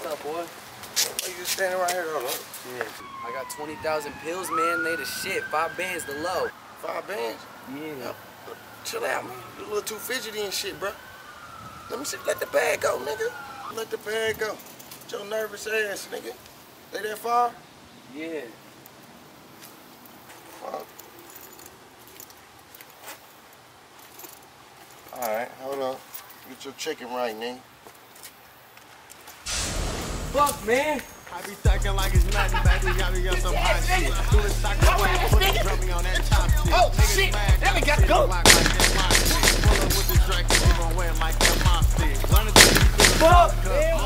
What's up, boy? Why you just standing right here? Hold up. Yeah. I got 20,000 pills, man. They the shit. 5 bands the low. 5 bands? Yeah. Yo, chill out, man. You a little too fidgety and shit, bro. Let me see. Let the bag go, nigga. Let the bag go. Get your nervous ass, nigga. They that far? Yeah. Fuck. Alright, hold on. Get your chicken right, nigga. Fuck, man. I be talking like it's nothing, baby. Y'all be got some hot shit. Do the sock away and put the drumming on that top shit. Oh, shit. Then we got to go. Pull up with the drink and you gon' wear it like that mom stick. Fuck, man.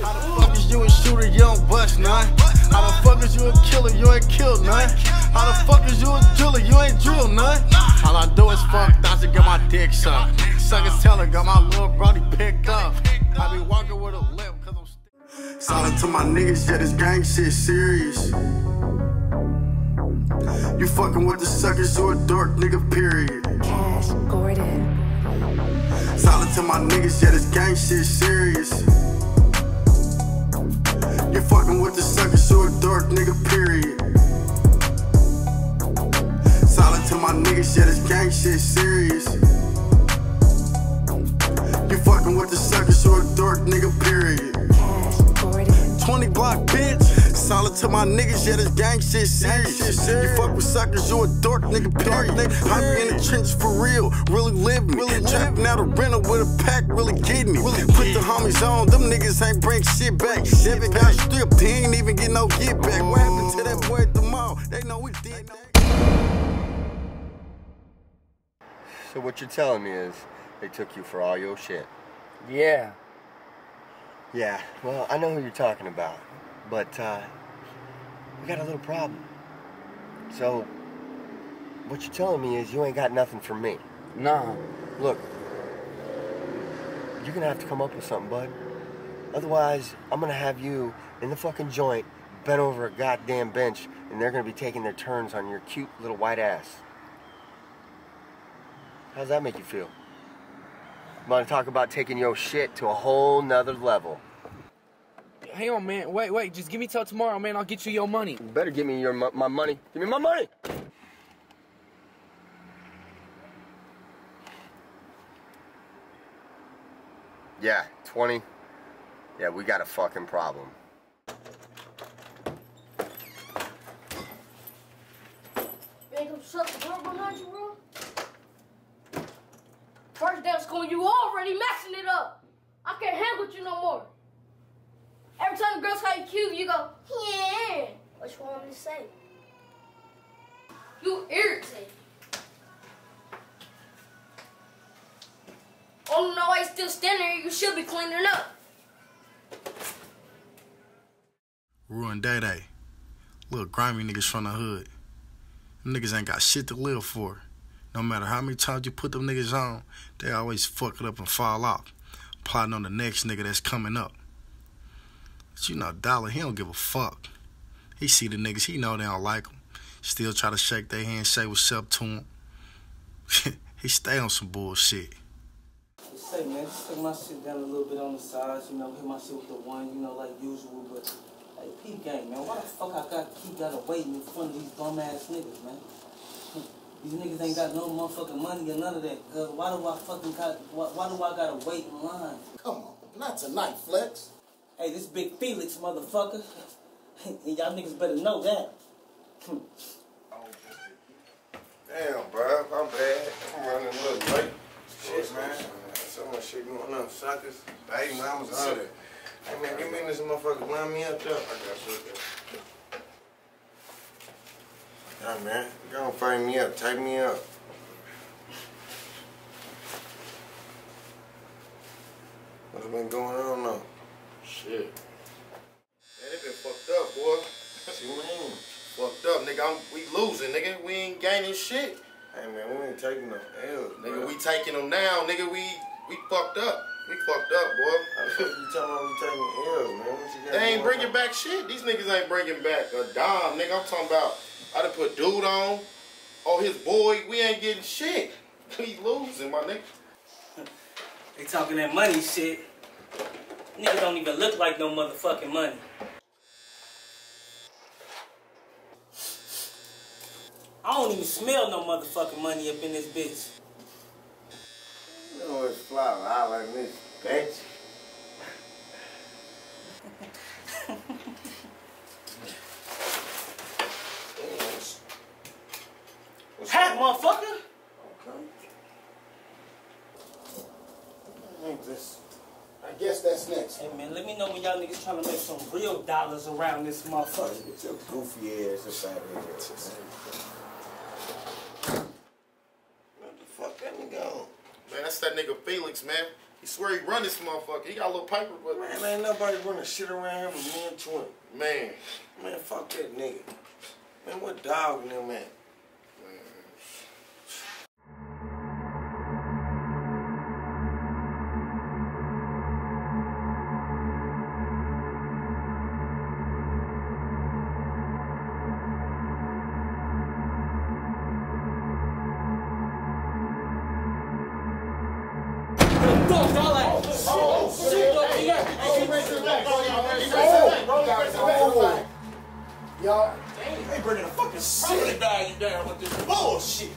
How the fuck is you a shooter? You don't bust none. How the fuck is you a killer? You ain't killed none. How the fuck is you a driller? You ain't drilled none. All I do is fuck thoughts and get my dick sucked. Suckers tell her, got my little brody picked up. I be walking with a lip cause I'm still. Solid to my niggas, yeah, this gang shit serious. You fucking with the suckers, you a dork, nigga, period. Cash Gordon. Solid to my niggas, yeah, this gang shit serious. You fucking with the suckers, you a dork, nigga, period. Solid to my niggas, yeah, this gang shit serious. You fucking with the suckers, you a dork, nigga, period. 20 block, bitch. Solid to my niggas, yeah, this gang shit serious. You fuck with suckers, you a dork, nigga, period. I be in the trenches for real, really live me. Trapping out a rental with a pack, really get me. Put the homies on, them niggas ain't bring shit back. Devin got stripped, he ain't even get no get back. What happened to that boy at the mall? They know we did that. So what you're telling me is, they took you for all your shit. Yeah. Yeah, well, I know who you're talking about, but we got a little problem. So, what you're telling me is you ain't got nothing for me. Nah. Look, you're gonna have to come up with something, bud. Otherwise, I'm gonna have you in the fucking joint, bent over a goddamn bench, and they're gonna be taking their turns on your cute little white ass. How's that make you feel? I'm gonna talk about taking your shit to a whole nother level. Hang on, man. Wait. Just give me till tomorrow, man. I'll get you your money. You better give me my money. Give me my money! Yeah, 20. Yeah, we got a fucking problem. Bacon, shut the door behind you, bro. First day of school, you already messing it up. I can't hang with you no more. Every time a girl tell you cute, you go, yeah. What you want me to say? You irritate. Oh no, I still standing here. You should be cleaning up. Ruin Day Day. Little grimy niggas from the hood. Them niggas ain't got shit to live for. No matter how many times you put them niggas on, they always fuck it up and fall off, plotting on the next nigga that's coming up. But you know Dollar, he don't give a fuck. He see the niggas, he know they don't like him. Still try to shake their hand, say what's up to him. He stay on some bullshit. Just say, man, just take my shit down a little bit on the sides, you know, hit my shit with the one, you know, like usual, but, hey, P gang, man, why the fuck I gotta wait in front of these bum ass niggas, man? These niggas ain't got no motherfucking money or none of that. Why do I fucking gotta wait in line? Come on, not tonight, Flex. Hey, this Big Felix, motherfucker. And y'all niggas better know that. Damn, bro, I'm bad. I'm running a little late. Shit, man. So much shit going on, suckers. Baby, I was out of it. Hey, man, you mean this motherfucker line me up there? I got you there. Nah, man, you're gonna frame me up, take me up. What's been going on now? Shit. Man, they been fucked up, boy. What you mean? Fucked up, nigga. We losing, nigga. We ain't gaining shit. Hey, man, we ain't taking no L's, nigga. Bro. We taking them now, nigga. We fucked up. We fucked up, boy. How the fuck you talking about we taking L's, man? What you got? They ain't bringing back shit. These niggas ain't bringing back a dime, nigga. I'm talking about. I done put dude on. Oh, his boy, we ain't getting shit. We losing, my nigga. They talking that money shit. Niggas don't even look like no motherfucking money. I don't even smell no motherfucking money up in this bitch. You know it's flower holler in this bitch. Hat, motherfucker! Okay. I guess that's next. Hey man, let me know when y'all niggas trying to make some real dollars around this motherfucker. Get your goofy ass inside of here. What the fuck that nigga on? Man, that's that nigga Felix, man. He swear he run this motherfucker. He got a little paper, but man, ain't nobody running shit around here but me and Twin. Man. Man, fuck that nigga. Man, what dog in there, man? Y'all, they bringing the fucking property value down with this bullshit.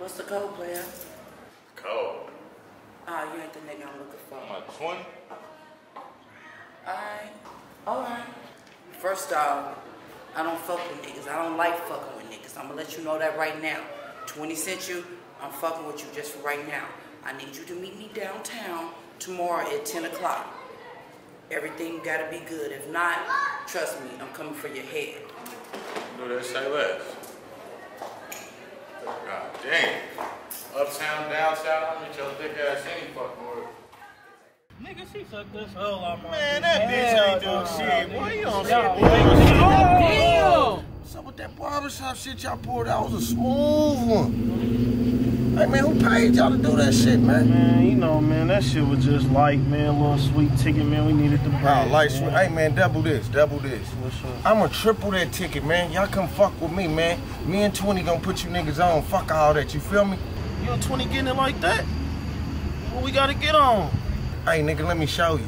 What's the code, player? Code? Ah, you ain't the nigga I'm looking for. My 20? Alright. First off, I don't fuck with niggas. I don't like fucking with niggas. I'm gonna let you know that right now. 20 sent you, I'm fucking with you just for right now. I need you to meet me downtown tomorrow at 10 o'clock. Everything gotta be good. If not, trust me, I'm coming for your head. No, that say less. God damn. Uptown, downtown, with your dick ass any fucking word. Nigga, she sucked this hell out of my man, that bitch ain't doing shit. Boy, you don't see it, boy. Oh, what's up with that barbershop shit y'all pulled out? It was a smooth one. Hey, man, who paid y'all to do that shit, man? Man, you know, man, that shit was just light, man. A little sweet ticket, man. We needed the bread. Light sweet. Hey, man, double this. What's up? I'm gonna triple that ticket, man. Y'all come fuck with me, man. Me and 20 gonna put you niggas on. Fuck all that, you feel me? You and 20 getting it like that? What we gotta get on? Hey, nigga, let me show you.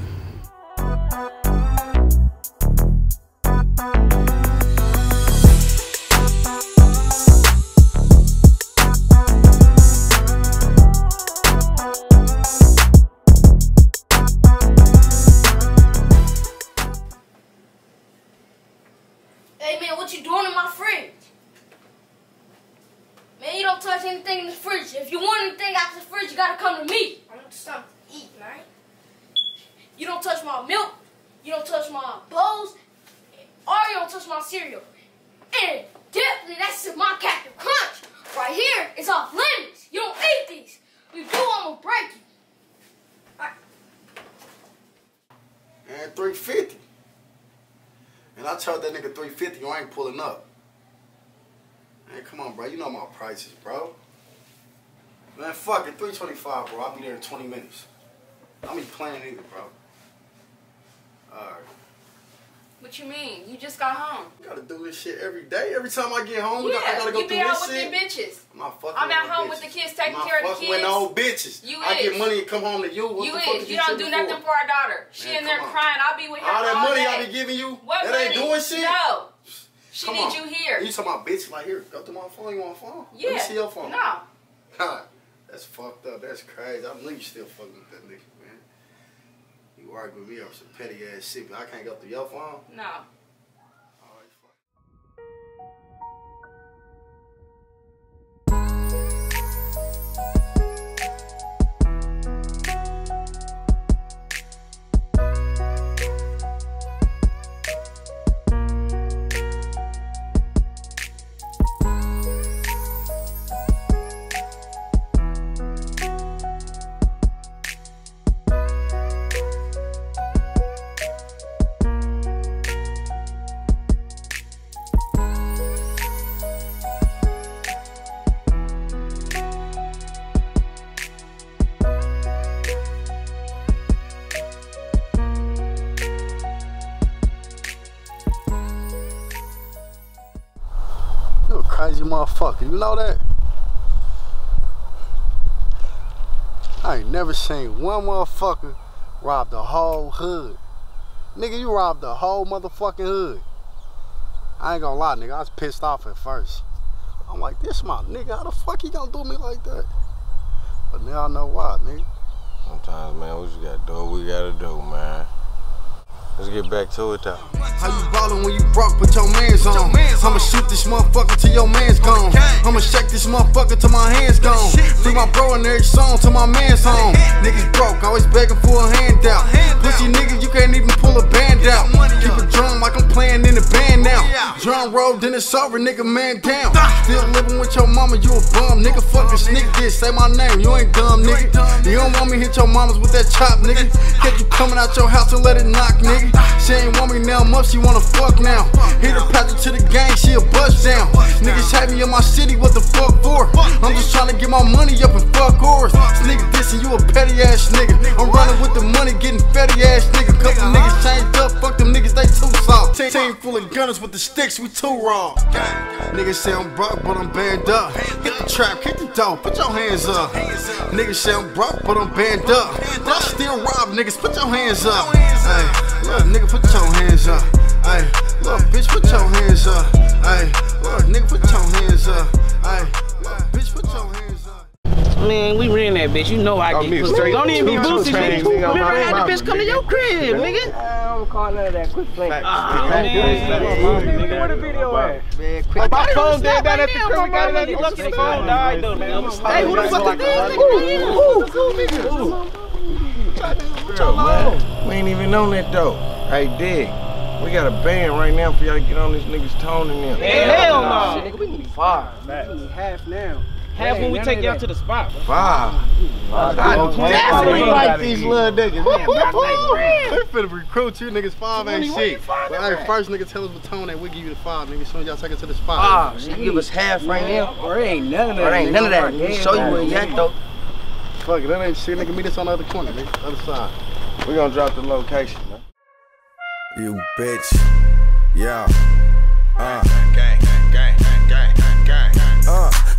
Anything in the fridge. If you want anything out of the fridge, you gotta come to me. I want something to eat, right? You don't touch my milk. You don't touch my bowls. Or you don't touch my cereal. And definitely that's just my Captain Crunch. Right here, it's off limits. You don't eat these. If you do, I'm gonna break you. Alright. And 350. And I told that nigga 350, you ain't pulling up. Man, come on, bro. You know my prices, bro. Man, fuck it. 325, bro. I'll be there in 20 minutes. I don't be playing either, bro. All right. What you mean? You just got home. I gotta do this shit every day. Every time I get home, yeah, I gotta go through this shit. You be out with them bitches. I'm not fucking I'm at home bitches. With the kids, taking care of the kids. I'm with the old bitches. You I get money and come home to you. What you the fuck is. You don't do nothing for our daughter. She man, in there crying. I'll be with her all that all money day. I be giving you, what that money? Ain't doing shit? No. She come need on. You here. You talking about bitch like here? Go through my phone. You want a phone? Yeah. Let me see your phone. No. God, that's fucked up. That's crazy. I believe you still fucking with that nigga, man. You arguing with me over some petty ass shit, but I can't go through your phone. No. crazy motherfucker. You know that? I ain't never seen one motherfucker rob the whole hood. Nigga, you robbed the whole motherfucking hood. I ain't gonna lie, nigga, I was pissed off at first. I'm like, this my nigga, how the fuck he gonna do me like that? But now I know why, nigga. Sometimes, man, we just gotta do what we gotta do, man. Let's get back to it, though. How you ballin' when you broke, put your mans on? I'ma shoot this motherfucker till your man's gone. I'ma shake this motherfucker till my hands gone. Free my bro in every song till my man's home. Niggas broke, always begging for a handout. Pussy niggas, you can't even pull a band out. Keep a drum like I'm playing in the band now. Drum rolled, then it's over, nigga, man down. Still living with your mama, you a bum, nigga. Fucking sneak this, say my name, you ain't dumb, nigga. You don't want me hit your mamas with that chop, nigga. Get you coming out your house and let it knock, nigga. She ain't want me now much, she wanna fuck now. Hit her patch to the gang, she a bust down. Niggas hate me in my city, what the fuck for? I'm just tryna get my money up and fuck ours. This nigga dissing, you a petty ass nigga. I'm running with the money, getting fatty ass nigga. Couple niggas changed up, fuck them niggas, they too soft. Team full of gunners with the sticks, we too raw. Niggas say I'm broke, but I'm banned up. Hit the trap, hit the door, put your hands up. Niggas say I'm broke, but I'm banned up. But I still rob niggas, put your hands up. Ay, look, nigga, put your hands up. Ay, look, bitch, put your hands up. Ay, look, nigga, put your hands up. Ay, look, bitch, put your hands up. Man, we ran that bitch. You know I get pussy. Don't even be boosted, bitch. Remember I had the bitch come to your crib, nigga. I don't call none of that. Quick play. Man, where the video at? Man, quick. My phone dead down at the crib. We got it on the phone. Died though, nigga. Hey, who the fuck is this nigga? Who? We ain't even on that though. Hey, dig, we got a band right now for y'all to get on this nigga's tone in there. Hell no! Shit, nigga, we need five. We need half now. Half when we take y'all to the spot. Five. I like these little niggas. We're finna recruit you niggas. Five ain't shit. Hey, first nigga tell us what tone that we give you the five, nigga. Soon y'all take it to the spot. Five. Give us half right now. Or ain't none of that. We show you where you at though. Fuck it, that ain't shit, nigga. Meet us on the other corner, nigga. Other side. We gonna drop the location, man. You bitch, yeah,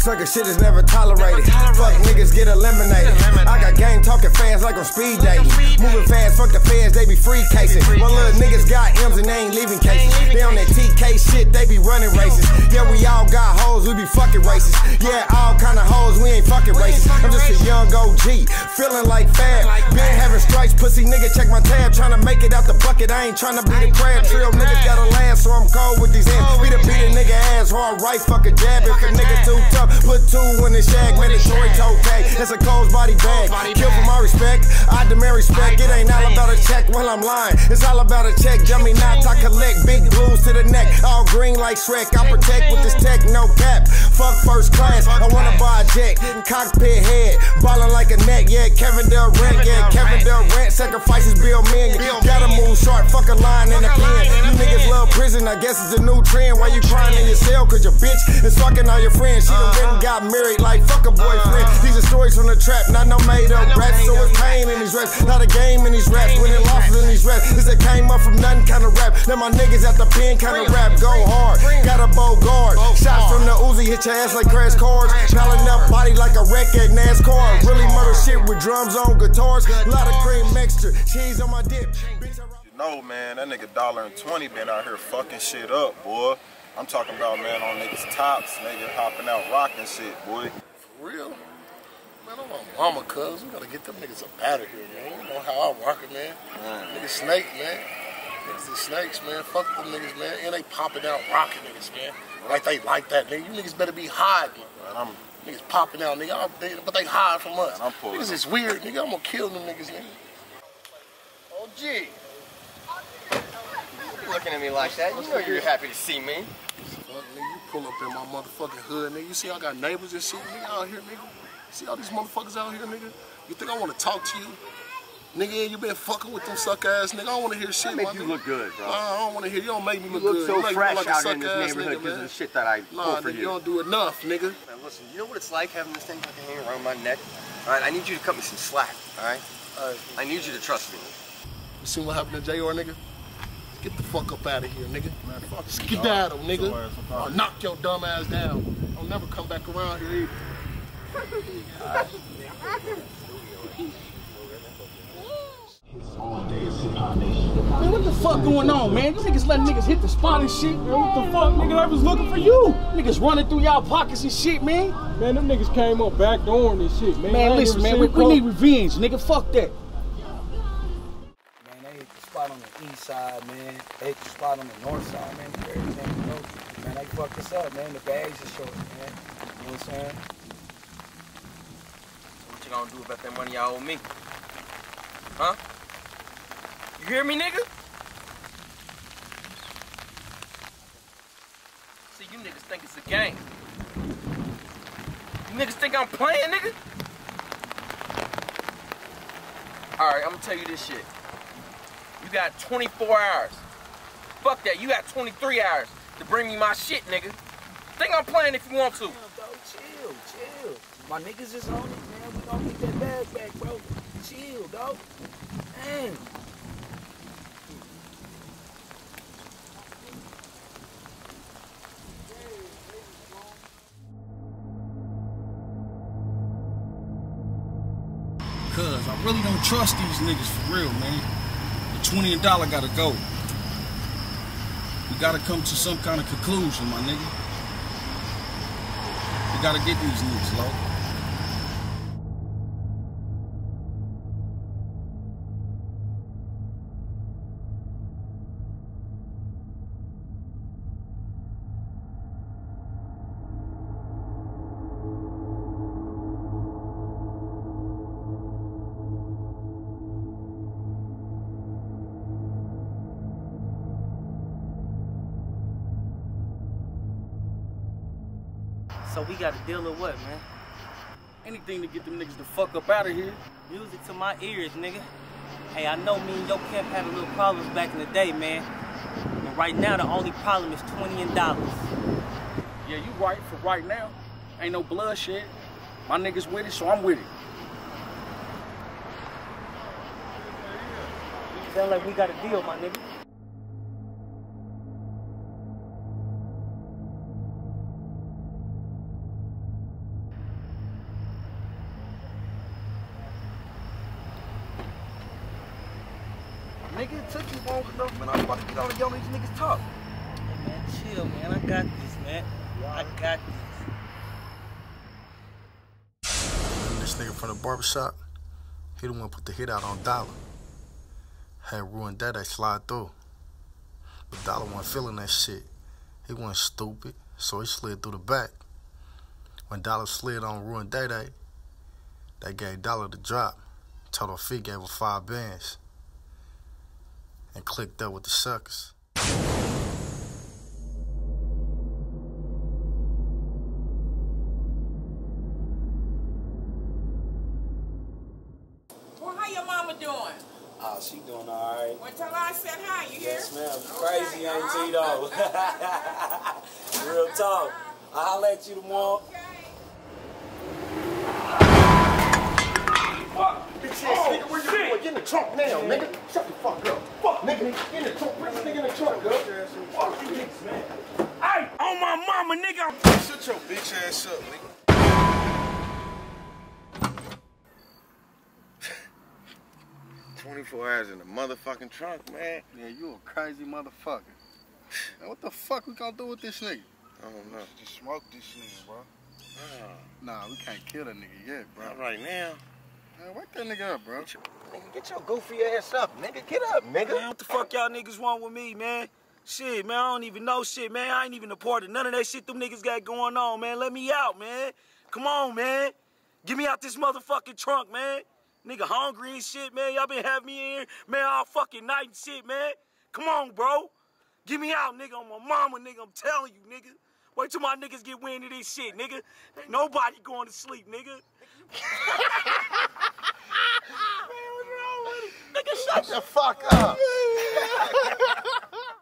sucker shit is never tolerated. Fuck niggas get eliminated. I got game talking fans like I'm speed dating. Moving fast, fuck the feds, they be free casing. My little niggas got M's and they ain't leaving cases. They on that TK shit, they be running races. Yeah, we all got hoes, we be fucking racist. Yeah, all kind of hoes, we ain't fucking racist. I'm just a young OG, feeling like fab. Been having strikes, pussy nigga, check my tab. Tryna make it out the bucket, I ain't tryna be the crab. Trill niggas gotta land, so I'm cold with these hands. Be the beat a nigga ass, hard right, fuck a jab. If a nigga too tough, put two in the shag, man, it's joint toe tag. That's a cold body bag. Kill for my respect, I demand respect. It ain't all about a check while I'm lying. It's all about a check, dummy knots, I collect. Big blues to the neck, all green like Shrek. I protect with this tech, no cap. Fuck first class, I wanna buy a jet. Cockpit head, ballin' like a neck. Yeah, Kevin Durant, sacrifices Bill Minion. Gotta move sharp, fuck a line in the pen. You niggas love prison, I guess it's a new trend. Why you crying in your cell? Cause your bitch is fucking all your friends. She got married like fuck a boyfriend. These are stories from the trap, not no made up raps. So it's pain in these raps, not a game in these raps. Winning losses in these raps. This that came up from nothing kind of rap. Now my niggas at the pen kind of rap. Go hard, got a bow guard. Shots from the Uzi hit your ass like crash cars. Piling up body like a wreck at NASCAR. Really murder shit with drums on guitars. A lot of cream mixture, cheese on my dip. You know, man, that nigga $1.20 been out here fucking shit up, boy. I'm talking about, man, on niggas' tops, nigga, popping out rockin' shit, boy. For real? Man, I'm my mama, cuz. We gotta get them niggas up out of here, man. You know how I rock it, man. Niggas snake, man. Niggas is snakes, man. Fuck them niggas, man. And they popping out rockin' niggas, man. Like they like that, nigga. You niggas better be hiding. Man, I'm... Niggas popping out, nigga. But they hide from us. I'm pulling. Niggas is weird, nigga. I'm gonna kill them niggas, nigga. Oh, gee. Looking at me like that, you know you're happy to see me. Fuck, nigga, you pull up in my motherfucking hood, nigga. You see I got neighbors and shit, nigga, out here, nigga. See all these motherfuckers out here, nigga. You think I want to talk to you? Nigga, you been fucking with them suck ass, nigga. I don't want to hear shit, man. You look good, bro. I don't want to hear you. Don't make me look good. You look so fresh out in this neighborhood because of the shit that I pull for you. You don't do enough, nigga. Now, listen, you know what it's like having this thing fucking hanging around my neck? All right, I need you to cut me some slack, all right? I need you to trust me. You seen what happened to J.R., nigga? Get the fuck up out of here, nigga. Man, fuck skedaddle, nigga. I'll knock your dumb ass down. I'll never come back around here either. Man, what the fuck going on, man? You niggas letting niggas hit the spot and shit, man. What the fuck, nigga? I was looking for you. Niggas running through y'all pockets and shit, man. Man, them niggas came up backdooring and shit, man. Man, listen, man, we need revenge, nigga. Fuck that. On the east side, man. They hit the spot on the north side, man. Everything close. Man, they fucked us up, man. The bags are short, man. You know what I'm saying? What you gonna do about that money y'all owe me? Huh? You hear me, nigga? See, you niggas think it's a game. You niggas think I'm playing, nigga? Alright, I'm gonna tell you this shit. You got 24 hours. Fuck that, you got 23 hours to bring me my shit, nigga. Think I'm playing if you want to. Damn, bro, chill, chill. My niggas is on it, man. We gonna get that bag back, bro. Chill, dog. Damn. Cuz, I really don't trust these niggas for real, man. $20 gotta go. We gotta come to some kind of conclusion, my nigga. We gotta get these niggas, low. So we gotta deal with what, man? Anything to get them niggas the fuck up out of here. Music to my ears, nigga. Hey, I know me and your camp had a little problems back in the day, man. And right now, the only problem is $20. Yeah, you right for right now. Ain't no bloodshed. My niggas with it, so I'm with it. Sound like we got a deal, my nigga. Nigga, it took you long enough, man. I was about to get all of y'all these niggas talk. Hey, man, chill, man. I got this, man. I got this. This nigga from the barbershop, he the one put the hit out on Dollar. Had ruined that slide through. But Dollar wasn't feeling that shit. He wasn't stupid, so he slid through the back. When Dollar slid on Ruined Day, they gave Dollar the drop. Total fee gave her 5 bands. And clicked up with the suckers. Well, how your mama doing? Oh, she doing all right. Well, tell her I said hi, you hear? Yes, ma'am. Okay. Crazy, Auntie, though. Real talk. I'll holler at you tomorrow. Okay. Bitch-ass nigga, where you going? Get in the trunk now, nigga. Shut the fuck up. Fuck, nigga. Get in the trunk. Put this nigga in the trunk, girl. Fuck you niggas, man. Hey, on my mama, nigga. Shut your bitch ass up, nigga. 24 hours in the motherfucking trunk, man. Yeah, you a crazy motherfucker. Now, what the fuck we gonna do with this nigga? I don't know. Just smoke this nigga, bro. Nah, we can't kill that nigga yet, bro. Not right now. Man, wake that nigga up, bro. Nigga, get your goofy ass up, nigga. Get up, nigga. Man, what the fuck y'all niggas want with me, man? Shit, man, I don't even know shit, man. I ain't even a part of none of that shit them niggas got going on, man. Let me out, man. Come on, man. Get me out this motherfucking trunk, man. Nigga hungry and shit, man. Y'all been having me in here, man, all fucking night and shit, man. Come on, bro. Get me out, nigga. I'm my mama, nigga. I'm telling you, nigga. Wait till my niggas get wind of this shit, nigga. Ain't nobody going to sleep, nigga. Shut the fuck up! Shit,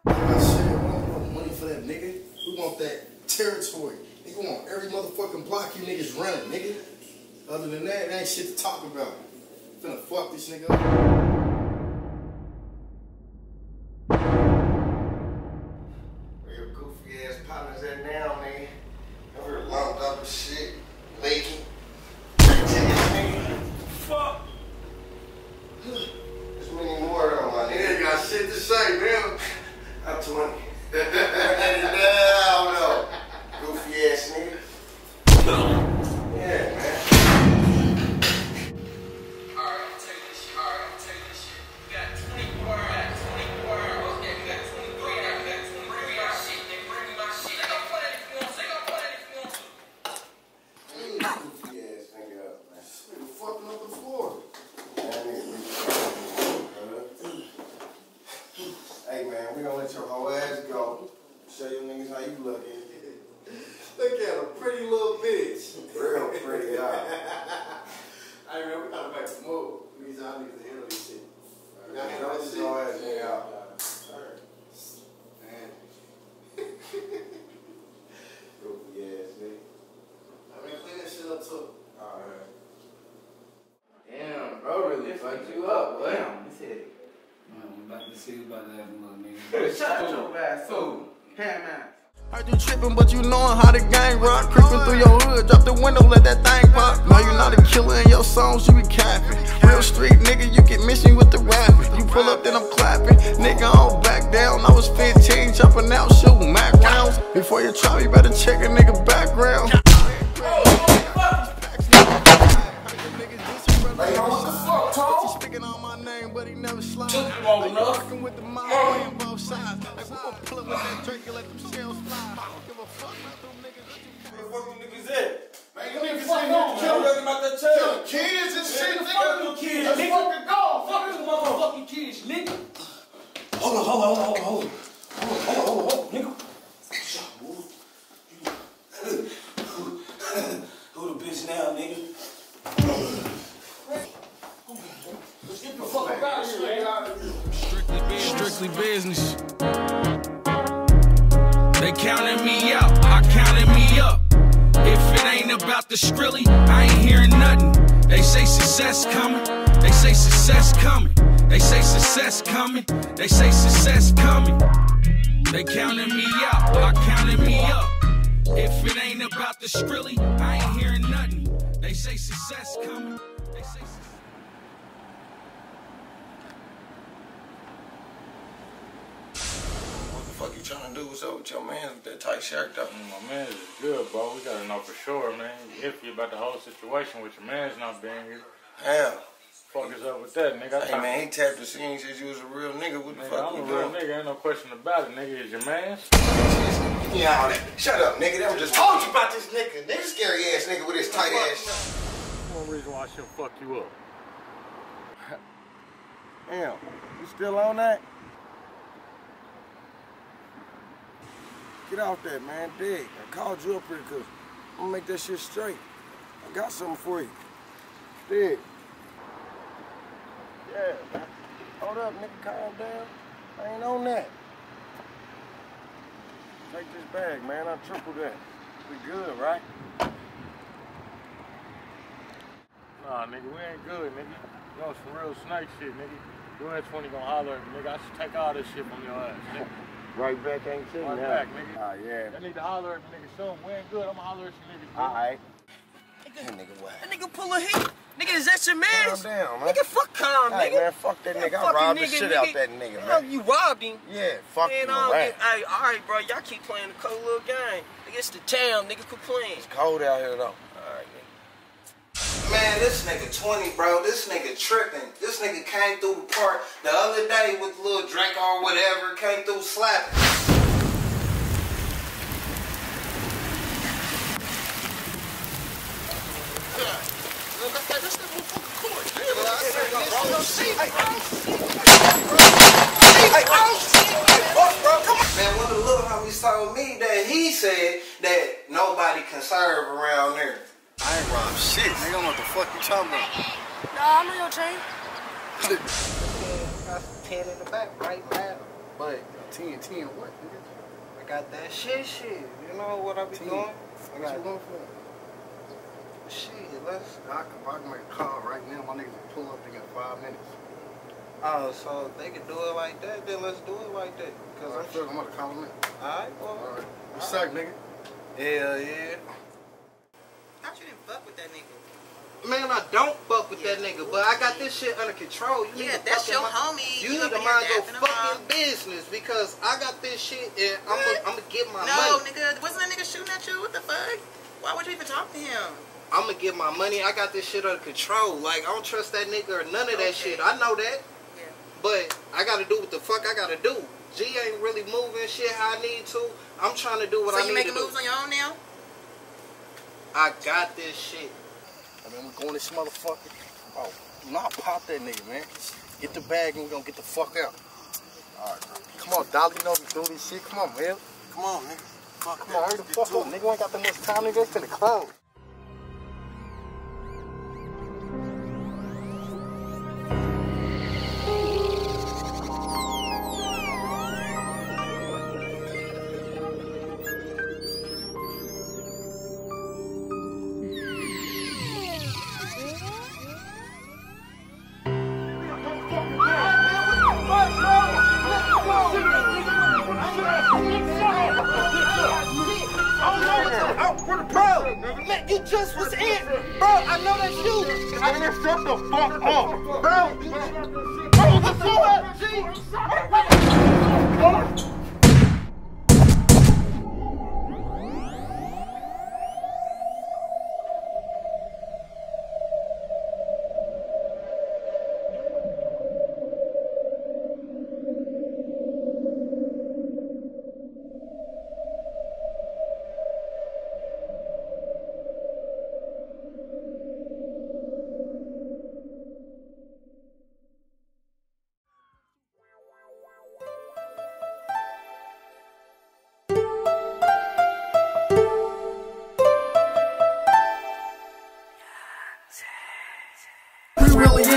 we don't want money for that nigga. We want that territory. Nigga, we want every motherfucking block you niggas running, nigga. Other than that, there ain't shit to talk about. I'm finna fuck this nigga up. 20. I don't know. Goofy ass nigga. Heard you trippin', but you knowin' how the gang rock. Creepin' through your hood, drop the window, let that thing pop. No, you not a killer in your songs, you be capping. Real street nigga, you get missing with the rapping. You pull up, then I'm clapping. Nigga, I don't back down. I was 15, jumpin' out, shootin' Mac rounds. Before you try, you better check a nigga background. With your man's not being here. Hell. Fuck is up with that, nigga. Hey, man, he tapped the scene since you was a real nigga. What the fuck you doing? I'm a real nigga. Ain't no question about it, nigga. Is your man's? Yeah, all that. Shut up, nigga. That was just told you about this nigga. Nigga scary ass nigga with his tight ass. One reason why I shouldn't fuck you up. Damn. You still on that? Get off that, man. Dig. I called you up pretty good. I'm gonna make that shit straight. I got something for you. Dig. Yeah, man. Hold up, nigga. Calm down. I ain't on that. Take this bag, man. I tripled that. We good, right? Nah, nigga. We ain't good, nigga. You on some real snake shit, nigga. Your ass 20 gonna holler at me, nigga. I should take all this shit from your ass, nigga. Right back ain't sitting right now. Right back, nigga. Ah, yeah. I need to holler at me, nigga. So we ain't good. I'm gonna holler at you, nigga. All right. That nigga wild. That nigga pull a hit. Nigga, is that your man? Calm down, man. Nigga, fuck calm, nigga. Hey, man, fuck that nigga. I robbed the shit out that nigga, man. You robbed him? Yeah, fuck him around. Hey, all right, bro. Y'all keep playing the cold little game. Nigga, it's the town. Nigga, complain. It's cold out here, though. All right, nigga. Man, this nigga 20, bro. This nigga tripping. This nigga came through the park the other day with a little drink or whatever. Came through slapping. Man, one of the little homies told me that he said that nobody can serve around there. I ain't robbed shit, nigga. I don't know what the fuck you talking about. Nah, I'm on your train. I got 10 in the back right now. But 10 what, nigga? I got that shit. You know what I be doing? What you going for? Shit, I can make a call right now. My niggas will pull up, they got 5 minutes. Oh, so if they can do it like that, then let's do it like that. Because right, I'm about to call them in. Alright, boy. Alright. What's up, nigga? Hell yeah. How'd you didn't fuck with that nigga? Man, I don't fuck with that nigga, but I got this shit under control. You need to that's your homie. You need to mind your fucking business because I got this shit and I'm gonna get my money. No, nigga, wasn't that nigga shooting at you? What the fuck? Why would you even talk to him? I'm gonna get my money. I got this shit under control. Like, I don't trust that nigga or none of that shit. I know that. Yeah. But I gotta do what the fuck I gotta do. G ain't really moving shit how I need to. I'm trying to do what I need to do. So you making moves on your own now? I got this shit. I mean, we're going this motherfucker. Oh, not pop that nigga, man. Get the bag and we're gonna get the fuck out. All right, bro. Come on, Dolly, you know we do this shit. Come on, man. Come on, nigga. Come on, hurry the fuck up. Nigga, we ain't got that much time, nigga. It's finna close. You just was in, bro. I know that's you. Nigga, shut the fuck up, bro. Bro, what the fuck, G?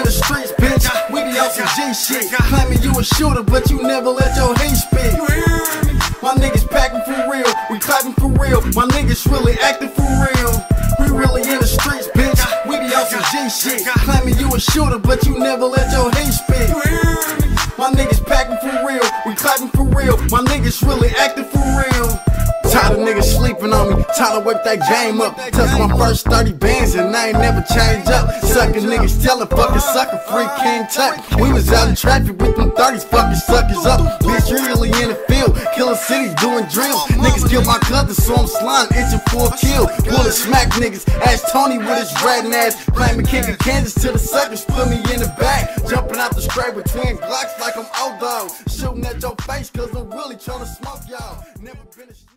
Streets, bitch, we be on some G shit. Claiming you a shooter, but you never let your hate spit. My niggas packing for real, we clapping for real. My niggas really acting for real. We really in the streets, bitch. We be on some G shit. Claiming you a shooter, but you never let your hate spit. My niggas packing for real, we clapping for real. My niggas really acting for real. Tired of niggas sleeping on me, tired of whip that game up. Touched my first 30 bands and I ain't never changed up. Suckin' niggas tellin' fuckin' sucker free King Tuck. We was out in traffic with them 30s fuckin' suckers up. Bitch really in the field, killin' cities doing drills. Niggas kill my cousin so I'm slime, itchin' for a kill. Bullet smack niggas, ass Tony with his ratting ass. Flamin' kickin' Kansas till the suckers put me in the back. Jumpin' out the straight with twin Glocks like I'm old dog. Shootin' at your face cause I'm really tryna smoke y'all. Never been a